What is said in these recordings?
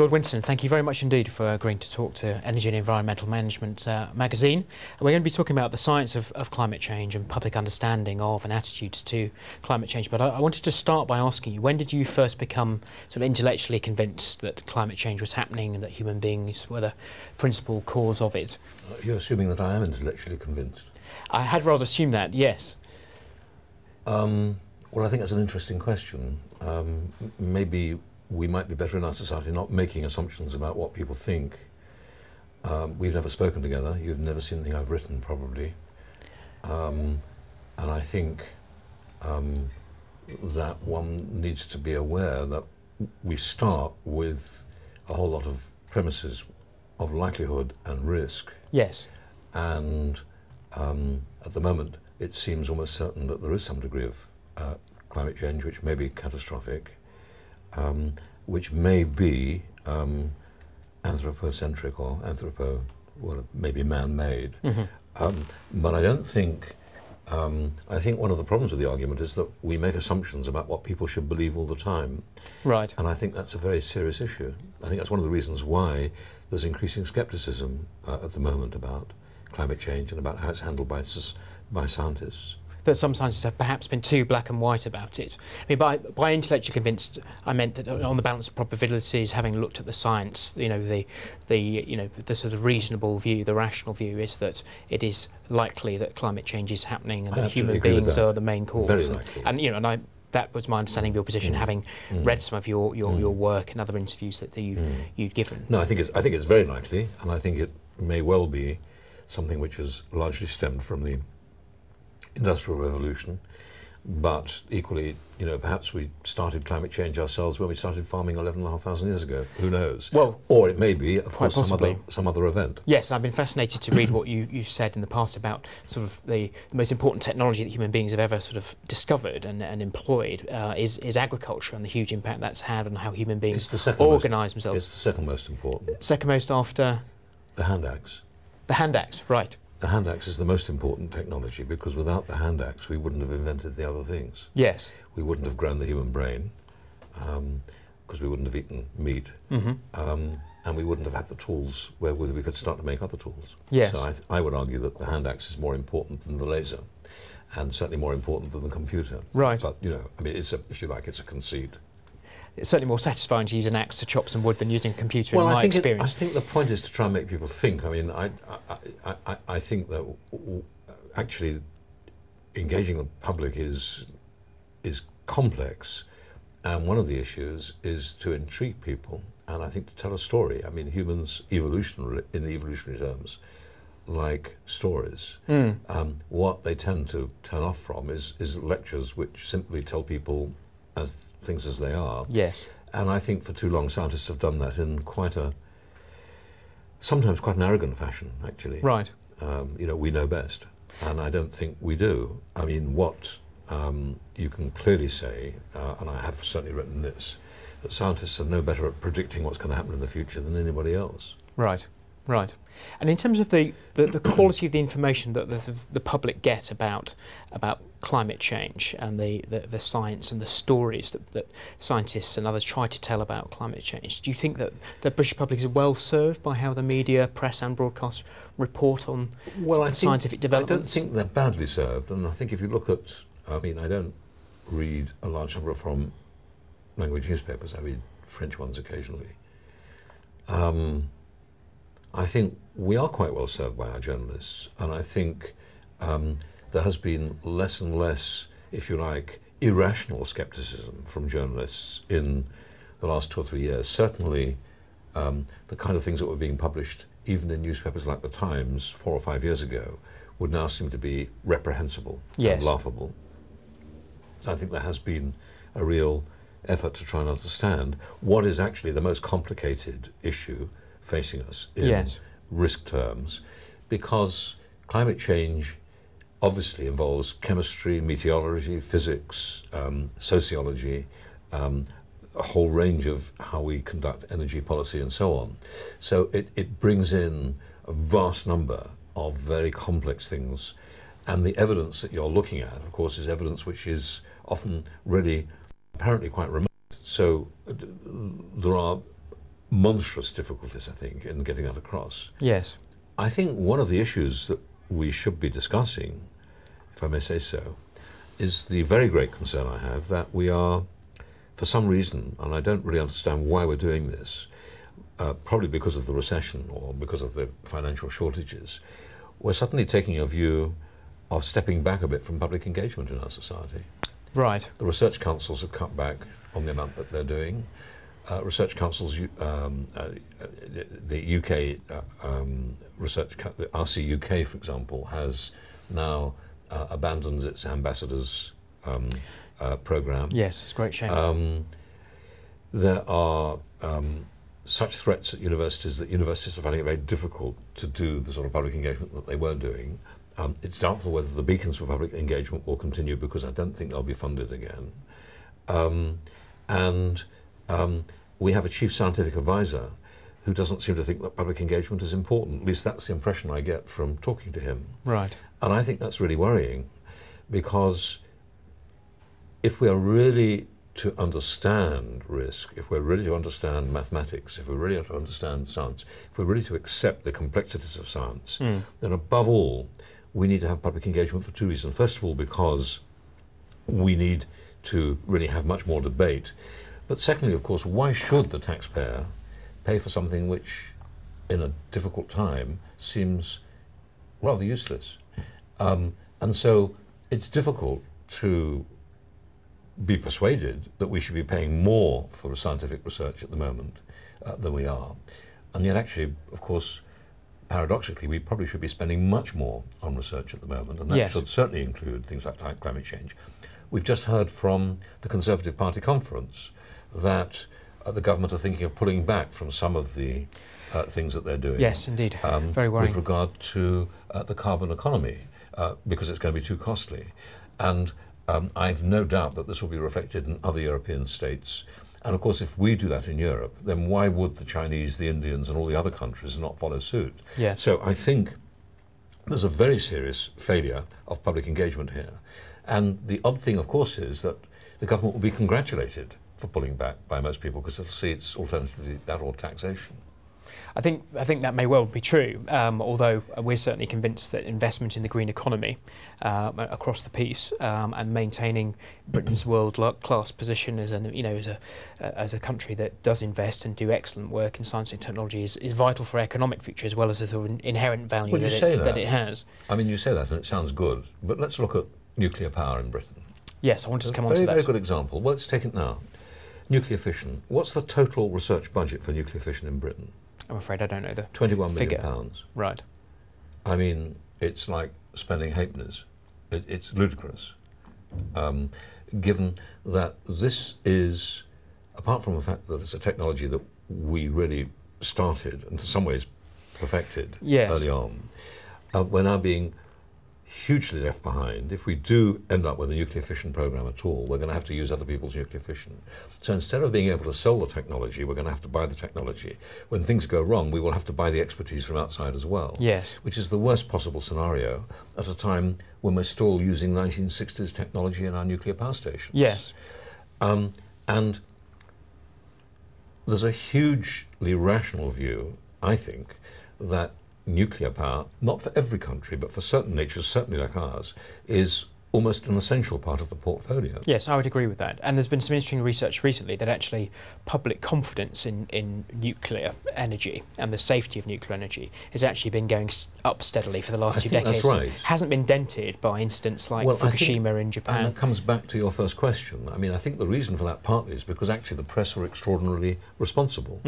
Lord Winston, thank you very much indeed for agreeing to talk to Energy and Environmental Management magazine. We're going to be talking about the science of climate change and public understanding of and attitudes to climate change. But I wanted to start by asking you, when did you first become sort of intellectually convinced that climate change was happening and that human beings were the principal cause of it? You're assuming that I am intellectually convinced. I had rather assumed that, yes. Well, I think that's an interesting question. Maybe we might be better in our society not making assumptions about what people think. We've never spoken together. You've never seen anything I've written, probably. And I think that one needs to be aware that we start with a whole lot of premises of likelihood and risk. Yes. And at the moment, it seems almost certain that there is some degree of climate change, which may be catastrophic. Which may be anthropocentric or maybe man-made. Mm-hmm. But I don't think, I think one of the problems with the argument is that we make assumptions about what people should believe all the time. Right. And I think that's a very serious issue. I think that's one of the reasons why there's increasing scepticism at the moment about climate change and about how it's handled by scientists. That some scientists have perhaps been too black and white about it. I mean, by intellectually convinced, I meant that on the balance of probabilities, having looked at the science, you know, the sort of reasonable view, the rational view is that it is likely that climate change is happening and that human beings are the main cause. Very likely. And you know, and that was my understanding of your position, having read some of your work and other interviews that you'd given. No, I think it's very likely, and I think it may well be something which has largely stemmed from the Industrial Revolution, but equally, you know, perhaps we started climate change ourselves when we started farming 11,500 years ago. Who knows? Well, or it may be, of course, some other event. Yes, I've been fascinated to read what you've said in the past about sort of the most important technology that human beings have ever sort of discovered and employed is agriculture, and the huge impact that's had on how human beings organise themselves. It's the second most important. Second most after? The hand axe. The hand axe, right. The hand axe is the most important technology, because without the hand axe we wouldn't have invented the other things. Yes. We wouldn't have grown the human brain, because we wouldn't have eaten meat, and we wouldn't have had the tools wherewith we could start to make other tools. Yes. So I would argue that the hand axe is more important than the laser, and certainly more important than the computer. Right. But, you know, I mean, it's a, if you like, it's a conceit. It's certainly more satisfying to use an axe to chop some wood than using a computer, in my experience. I think the point is to try and make people think. I mean, I think that actually engaging the public is complex, and one of the issues is to intrigue people, and I think to tell a story. I mean, humans, in evolutionary terms, like stories. Mm. What they tend to turn off from is lectures which simply tell people things as they are. Yes. And I think for too long scientists have done that in sometimes quite an arrogant fashion, actually. Right. You know, we know best, and I don't think we do. I mean, what you can clearly say, and I have certainly written this, that scientists are no better at predicting what's going to happen in the future than anybody else. Right. Right. And in terms of the quality of the information that the public get about climate change and the science and the stories that scientists and others try to tell about climate change, do you think that the British public is well served by how the media, press and broadcast report on scientific developments? I don't think they're badly served, and I think if you look at, I mean, I don't read a large number of foreign language newspapers, I read French ones occasionally. I think we are quite well served by our journalists, and I think there has been less and less, if you like, irrational scepticism from journalists in the last 2 or 3 years. Certainly the kind of things that were being published even in newspapers like The Times 4 or 5 years ago would now seem to be reprehensible. Yes. And laughable. So I think there has been a real effort to try and understand what is actually the most complicated issue facing us in risk terms, because climate change obviously involves chemistry, meteorology, physics, sociology, a whole range of how we conduct energy policy and so on. So it brings in a vast number of very complex things, and the evidence that you're looking at, of course, is evidence which is often really apparently quite remote. So there are monstrous difficulties, I think, in getting that across. Yes. I think one of the issues that we should be discussing, if I may say so, is the very great concern I have that we are, for some reason, and I don't really understand why we're doing this, probably because of the recession or because of the financial shortages, we're suddenly taking a view of stepping back a bit from public engagement in our society. Right. The research councils have cut back on the amount that they're doing. Research councils, the UK research, the RC UK, for example, has now abandoned its ambassadors program. Yes, it's a great shame. There are such threats at universities that universities are finding it very difficult to do the sort of public engagement that they were doing. It's doubtful whether the beacons for public engagement will continue because I don't think they'll be funded again. We have a chief scientific advisor who doesn't seem to think that public engagement is important. At least that's the impression I get from talking to him. Right. And I think that's really worrying, because if we are really to understand risk, if we're really to understand mathematics, if we're really to understand science, if we're really to accept the complexities of science, then above all, we need to have public engagement for two reasons. First of all, because we need to really have much more debate. But secondly, of course, why should the taxpayer pay for something which, in a difficult time, seems rather useless? And so it's difficult to be persuaded that we should be paying more for scientific research at the moment than we are. And yet actually, of course, paradoxically, we probably should be spending much more on research at the moment, and that should certainly include things like climate change. We've just heard from the Conservative Party conference that the government are thinking of pulling back from some of the things that they're doing. Yes, indeed. Very worrying. With regard to the carbon economy, because it's going to be too costly. And I've no doubt that this will be reflected in other European states. And of course, if we do that in Europe, then why would the Chinese, the Indians, and all the other countries not follow suit? Yes. So I think there's a very serious failure of public engagement here. And the odd thing, of course, is that the government will be congratulated for pulling back by most people, because they'll see it's alternatively that or taxation. I think that may well be true, although we're certainly convinced that investment in the green economy across the piece and maintaining Britain's world-class position as an, as a country that does invest and do excellent work in science and technology is vital for our economic future, as well as the inherent value that it has. I mean, you say that and it sounds good, but let's look at nuclear power in Britain. Yes, I wanted to come on to that. Very good example. Well, let's take it now. Nuclear fission. What's the total research budget for nuclear fission in Britain? I'm afraid I don't know the £21 million. Right. I mean, it's like spending halfpennies. It's ludicrous, given that this is, apart from the fact that it's a technology that we really started and in some ways perfected early on, we're now being hugely left behind. If we do end up with a nuclear fission program at all, we're going to have to use other people's nuclear fission. So instead of being able to sell the technology, we're going to have to buy the technology. When things go wrong, we will have to buy the expertise from outside as well. Yes. Which is the worst possible scenario at a time when we're still using 1960s technology in our nuclear power stations. Yes. And there's a hugely rational view, I think, that nuclear power, not for every country, but for certain nations, certainly like ours, is almost an essential part of the portfolio. Yes, I would agree with that. And there's been some interesting research recently that actually public confidence in nuclear energy and the safety of nuclear energy has actually been going up steadily for the last 2 decades. That's right. It hasn't been dented by incidents like Fukushima in Japan. And that comes back to your first question. I mean, I think the reason for that partly is because actually the press were extraordinarily responsible.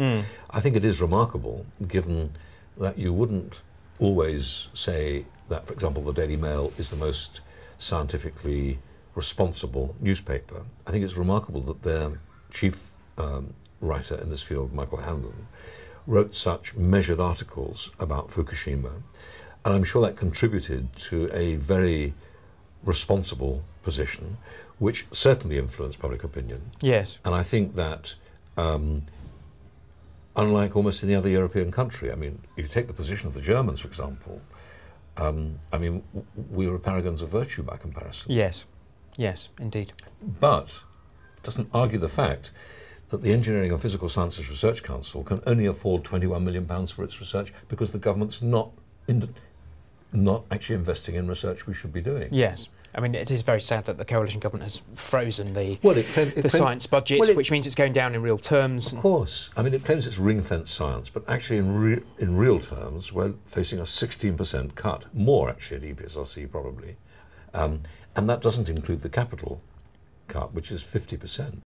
I think it is remarkable, given that you wouldn't always say that, for example, the Daily Mail is the most scientifically responsible newspaper. I think it's remarkable that their chief writer in this field, Michael Hanlon, wrote such measured articles about Fukushima. And I'm sure that contributed to a very responsible position, which certainly influenced public opinion. Yes. And I think that unlike almost any other European country. I mean, if you take the position of the Germans, for example, I mean, we were paragons of virtue by comparison. Yes, yes, indeed. But it doesn't argue the fact that the Engineering and Physical Sciences Research Council can only afford £21 million for its research because the government's not actually investing in research we should be doing. Yes. I mean, it is very sad that the coalition government has frozen the, science budget, which means it's going down in real terms. Of course. I mean, it claims it's ring-fenced science, but actually in real terms, we're facing a 16% cut, more actually at EPSRC probably. And that doesn't include the capital cut, which is 50%.